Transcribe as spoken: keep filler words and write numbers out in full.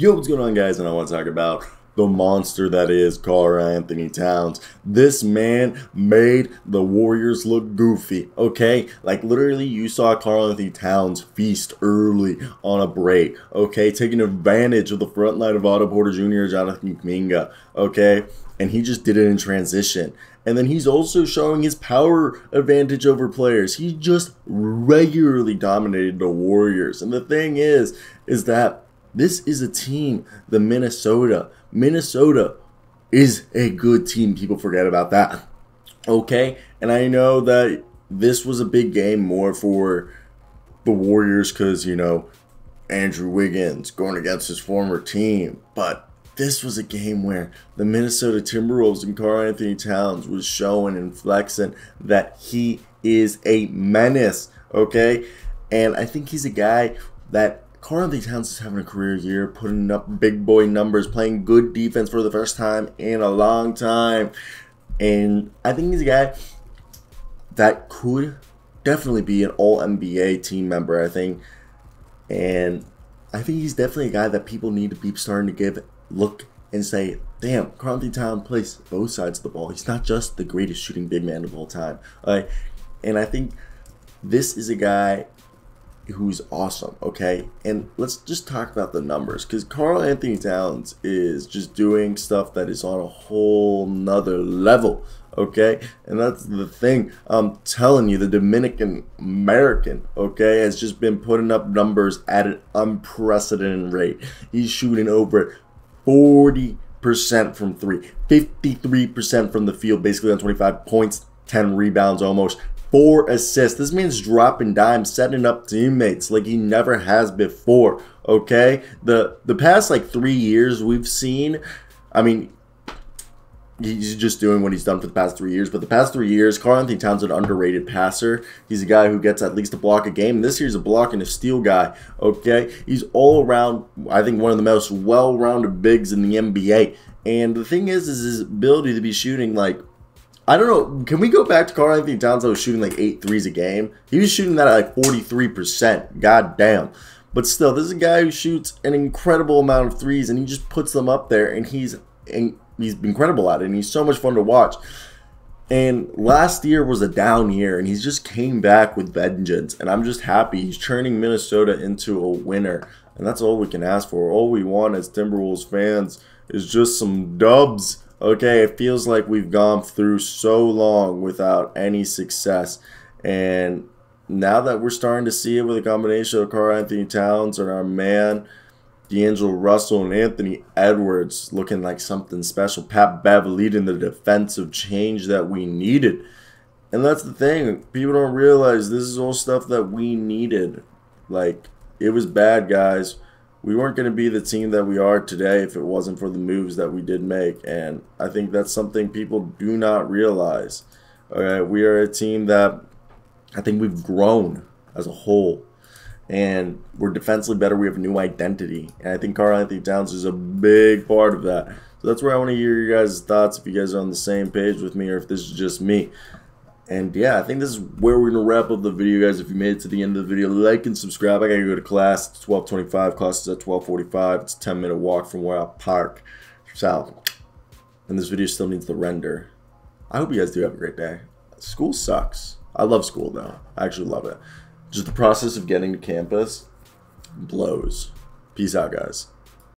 Yo, what's going on, guys? And I want to talk about the monster that is Karl-Anthony Towns. This man made the Warriors look goofy, okay? Like, literally, you saw Karl-Anthony Towns feast early on a break, okay? Taking advantage of the front line of Otto Porter Junior, Jonathan Kminga, okay? And he just did it in transition. And then he's also showing his power advantage over players. He just regularly dominated the Warriors. And the thing is, is that this is a team, the Minnesota. Minnesota is a good team. People forget about that, okay? And I know that this was a big game more for the Warriors because, you know, Andrew Wiggins going against his former team. But this was a game where the Minnesota Timberwolves and Karl-Anthony Towns was showing and flexing that he is a menace, okay? And I think he's a guy that Karl-Anthony Towns is having a career year, putting up big boy numbers, playing good defense for the first time in a long time. And I think he's a guy that could definitely be an all N B A team member, I think. And I think he's definitely a guy that people need to be starting to give look and say, damn, Karl-Anthony Towns plays both sides of the ball. He's not just the greatest shooting big man of all time. Uh, and I think this is a guy who's awesome, okay? And let's just talk about the numbers, because Karl-Anthony Towns is just doing stuff that is on a whole nother level, okay? And that's the thing. I'm telling you, the Dominican American, okay, has just been putting up numbers at an unprecedented rate. He's shooting over forty percent from three, fifty-three percent from the field, basically on twenty-five points, ten rebounds almost, four assists. This means dropping dimes, setting up teammates like he never has before, okay? The the past, like, three years we've seen, I mean, he's just doing what he's done for the past three years. But the past three years, Karl-Anthony Towns is an underrated passer. He's a guy who gets at least a block a game. This year's a block and a steal guy, okay? He's all around, I think, one of the most well-rounded bigs in the N B A. And the thing is, is his ability to be shooting, like, I don't know. Can we go back to Karl-Anthony Towns that was shooting like eight threes a game? He was shooting that at like forty-three percent. God damn. But still, this is a guy who shoots an incredible amount of threes, and he just puts them up there, and he's and he's incredible at it, and he's so much fun to watch. And last year was a down year, and he's just came back with vengeance, and I'm just happy. He's turning Minnesota into a winner, and that's all we can ask for. All we want as Timberwolves fans is just some dubs. Okay, it feels like we've gone through so long without any success. And now that we're starting to see it with a combination of Karl-Anthony Towns and our man, D'Angelo Russell and Anthony Edwards looking like something special. Pat Bev leading the defensive change that we needed. And that's the thing. People don't realize this is all stuff that we needed. Like, it was bad, guys. We weren't going to be the team that we are today if it wasn't for the moves that we did make. And I think that's something people do not realize. All right, we are a team that I think we've grown as a whole. And we're defensively better. We have a new identity. And I think Karl-Anthony Towns is a big part of that. So that's where I want to hear your guys' thoughts, if you guys are on the same page with me or if this is just me. And yeah, I think this is where we're going to wrap up the video, guys. If you made it to the end of the video, like and subscribe. I got to go to class. It's twelve twenty-five. Class is at twelve forty-five. It's a ten minute walk from where I park. South. And this video still needs the render. I hope you guys do have a great day. School sucks. I love school, though. I actually love it. Just the process of getting to campus blows. Peace out, guys.